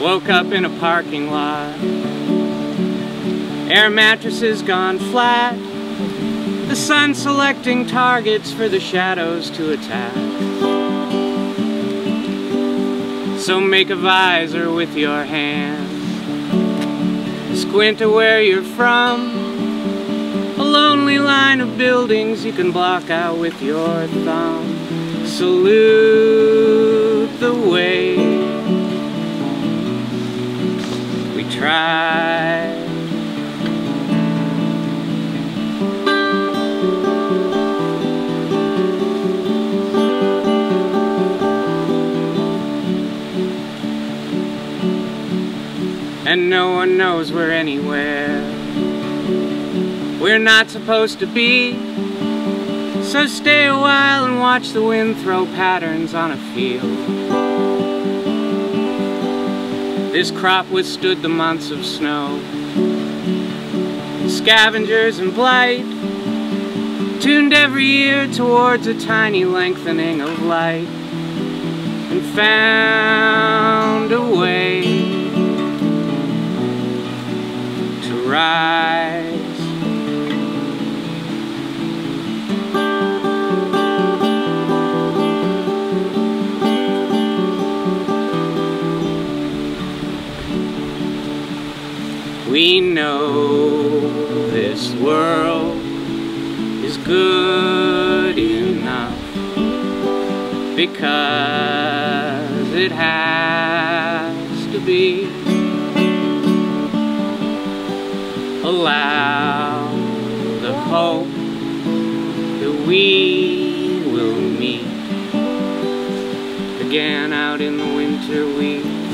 Woke up in a parking lot. Air mattresses gone flat. The sun selecting targets for the shadows to attack. So make a visor with your hands. Squint to where you're from. A lonely line of buildings you can block out with your thumb. Salute the way. Try. And no one knows we're anywhere we're not supposed to be, so stay a while and watch the wind throw patterns on a field. This crop withstood the months of snow. Scavengers and blight tuned every year towards a tiny lengthening of light and found a way to rise. We know this world is good enough because it has to be. Allow the hope that we will meet again out in the winter wheat.